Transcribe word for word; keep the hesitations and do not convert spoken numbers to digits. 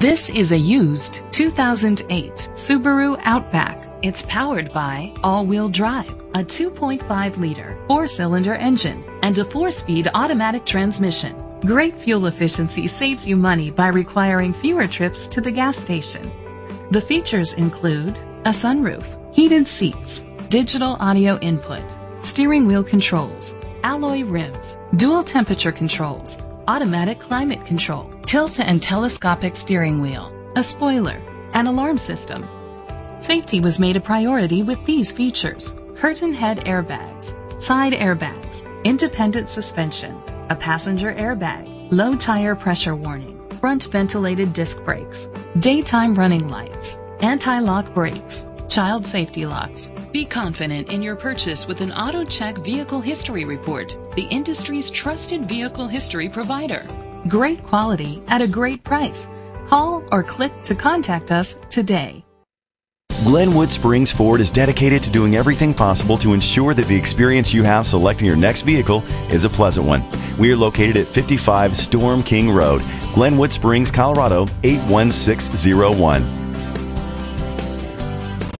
This is a used two thousand eight Subaru Outback. It's powered by all-wheel drive, a two point five liter four-cylinder engine, and a four-speed automatic transmission. Great fuel efficiency saves you money by requiring fewer trips to the gas station. The features include a sunroof, heated seats, digital audio input, steering wheel controls, alloy rims, dual temperature controls, automatic climate control, tilt and telescopic steering wheel, a spoiler, an alarm system. Safety was made a priority with these features: curtain head airbags, side airbags, independent suspension, a passenger airbag, low tire pressure warning, front ventilated disc brakes, daytime running lights, anti-lock brakes, child safety locks. Be confident in your purchase with an AutoCheck Vehicle History Report, the industry's trusted vehicle history provider. Great quality at a great price. Call or click to contact us today. Glenwood Springs Ford is dedicated to doing everything possible to ensure that the experience you have selecting your next vehicle is a pleasant one. We are located at fifty-five Storm King Road, Glenwood Springs, Colorado eight one six zero one.